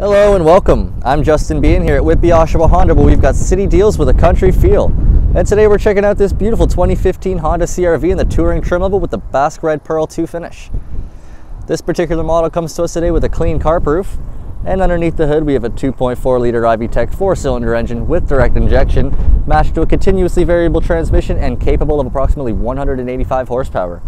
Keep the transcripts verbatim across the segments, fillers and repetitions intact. Hello and welcome. I'm Justin Behan here at Whitby Oshawa Honda, where we've got city deals with a country feel. And today we're checking out this beautiful twenty fifteen Honda C R V in the touring trim level with the Basque Red Pearl two finish. This particular model comes to us today with a clean carp roof, and underneath the hood we have a two point four liter i-V TEC four-cylinder engine with direct injection, matched to a continuously variable transmission and capable of approximately one hundred eighty-five horsepower.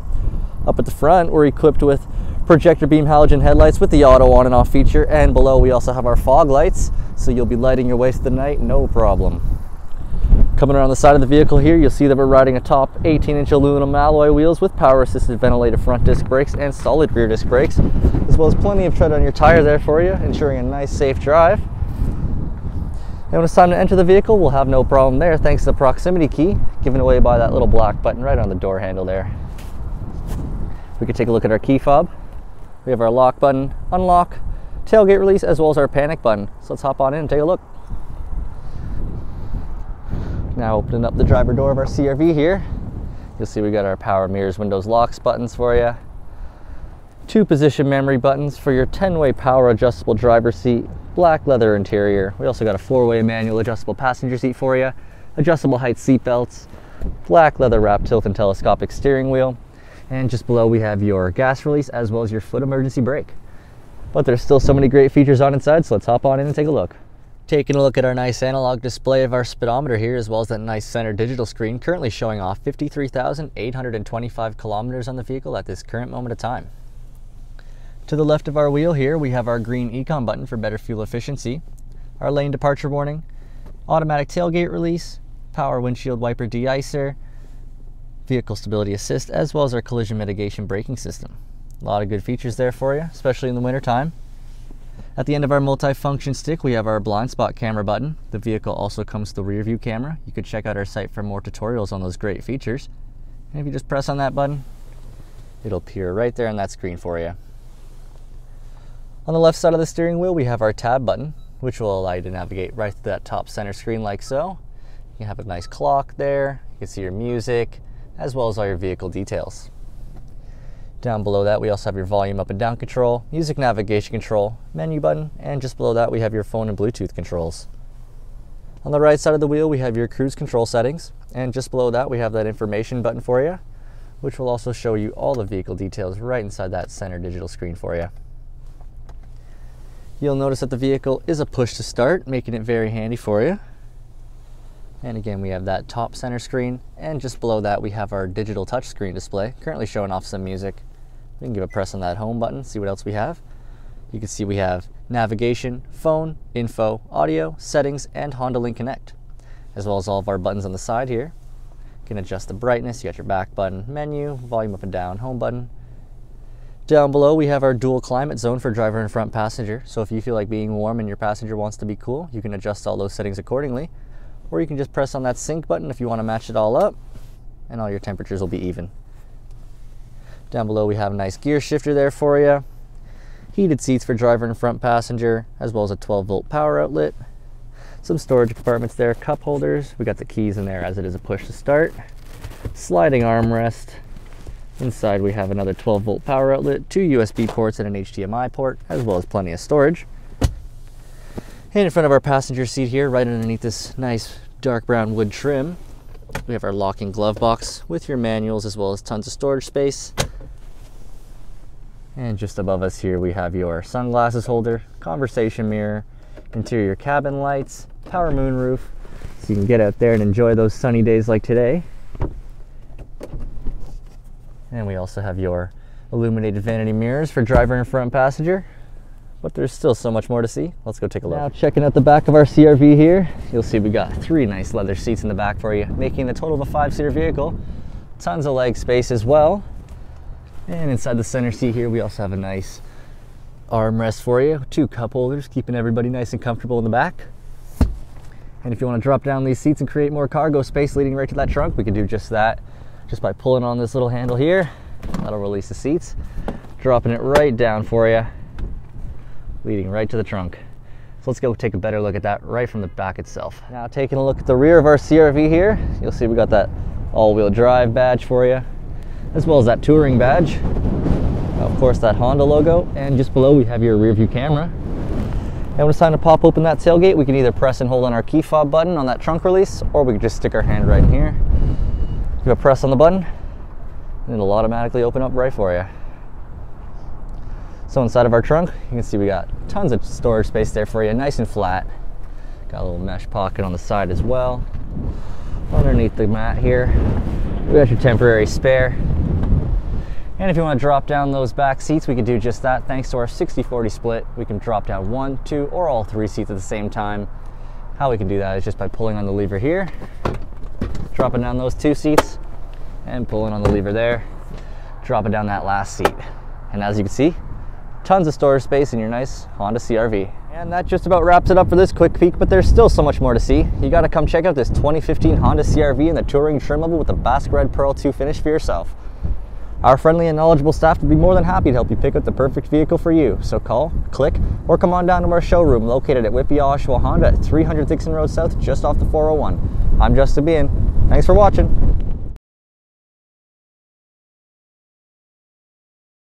Up at the front, we're equipped with projector beam halogen headlights with the auto on and off feature, and below we also have our fog lights, so you'll be lighting your way through the night no problem. Coming around the side of the vehicle here, you'll see that we're riding atop eighteen inch aluminum alloy wheels with power assisted ventilated front disc brakes and solid rear disc brakes, as well as plenty of tread on your tire there for you, ensuring a nice safe drive. And when it's time to enter the vehicle, we'll have no problem there thanks to the proximity key given away by that little black button right on the door handle there. We can take a look at our key fob. We have our lock button, unlock, tailgate release, as well as our panic button. So let's hop on in and take a look. Now opening up the driver door of our C R V here, you'll see we got our power mirrors, windows, locks buttons for you. Two position memory buttons for your ten way power adjustable driver seat, black leather interior. We also got a four way manual adjustable passenger seat for you, adjustable height seat belts, black leather wrap tilt and telescopic steering wheel. And just below we have your gas release as well as your foot emergency brake. But there's still so many great features on inside, so let's hop on in and take a look. Taking a look at our nice analog display of our speedometer here, as well as that nice center digital screen, currently showing off fifty-three thousand eight hundred twenty-five kilometers on the vehicle at this current moment of time. To the left of our wheel here, we have our green econ button for better fuel efficiency, our lane departure warning, automatic tailgate release, power windshield wiper de-icer, vehicle stability assist, as well as our collision mitigation braking system. A lot of good features there for you, especially in the winter time. At the end of our multi-function stick, we have our blind spot camera button. The vehicle also comes with the rear view camera. You could check out our site for more tutorials on those great features. And if you just press on that button, it'll appear right there on that screen for you. On the left side of the steering wheel, we have our tab button, which will allow you to navigate right through that top center screen like so. You can have a nice clock there. You can see your music, as well as all your vehicle details. Down below that, we also have your volume up and down control, music navigation control, menu button, and just below that, we have your phone and Bluetooth controls. On the right side of the wheel, we have your cruise control settings, and just below that, we have that information button for you, which will also show you all the vehicle details right inside that center digital screen for you. You'll notice that the vehicle is a push to start, making it very handy for you. And again, we have that top center screen, and just below that we have our digital touchscreen display, currently showing off some music. We can give a press on that home button, see what else we have. You can see we have navigation, phone, info, audio, settings, and HondaLink Connect, as well as all of our buttons on the side here. You can adjust the brightness, you got your back button, menu, volume up and down, home button. Down below we have our dual climate zone for driver and front passenger, so if you feel like being warm and your passenger wants to be cool, you can adjust all those settings accordingly. Or you can just press on that sync button if you want to match it all up, and all your temperatures will be even. Down below we have a nice gear shifter there for you, heated seats for driver and front passenger, as well as a twelve volt power outlet, some storage compartments there, cup holders, we got the keys in there as it is a push to start, sliding armrest. Inside we have another twelve volt power outlet, two U S B ports and an H D M I port, as well as plenty of storage. And in front of our passenger seat here, right underneath this nice dark brown wood trim, we have our locking glove box with your manuals, as well as tons of storage space. And just above us here, we have your sunglasses holder, conversation mirror, interior cabin lights, power moonroof, so you can get out there and enjoy those sunny days like today. And we also have your illuminated vanity mirrors for driver and front passenger. But there's still so much more to see. Let's go take a look. Now checking out the back of our C R V here, you'll see we got three nice leather seats in the back for you, making the total of a five-seater vehicle. Tons of leg space as well. And inside the center seat here, we also have a nice armrest for you, two cup holders, keeping everybody nice and comfortable in the back. And if you want to drop down these seats and create more cargo space leading right to that trunk, we can do just that, just by pulling on this little handle here. That'll release the seats, dropping it right down for you, leading right to the trunk. So let's go take a better look at that right from the back itself. Now taking a look at the rear of our C R V here, you'll see we got that all-wheel drive badge for you, as well as that touring badge. Of course, that Honda logo, and just below we have your rear view camera. And when it's time to pop open that tailgate, we can either press and hold on our key fob button on that trunk release, or we can just stick our hand right in here, give a press on the button, and it'll automatically open up right for you. So inside of our trunk, you can see we got tons of storage space there for you, nice and flat. Got a little mesh pocket on the side as well. Underneath the mat here, we got your temporary spare. And if you want to drop down those back seats, we can do just that. Thanks to our sixty forty split, we can drop down one, two, or all three seats at the same time. How we can do that is just by pulling on the lever here, dropping down those two seats, and pulling on the lever there, dropping down that last seat. And as you can see, tons of storage space in your nice Honda C R V. And that just about wraps it up for this quick peek, but there's still so much more to see. You gotta come check out this twenty fifteen Honda C R V in the touring trim level with the Basque Red Pearl two finish for yourself. Our friendly and knowledgeable staff would be more than happy to help you pick up the perfect vehicle for you. So call, click, or come on down to our showroom located at Whitby Oshawa Honda at three hundred Thickson Road South, just off the four oh one. I'm Justin Behan. Thanks for watching.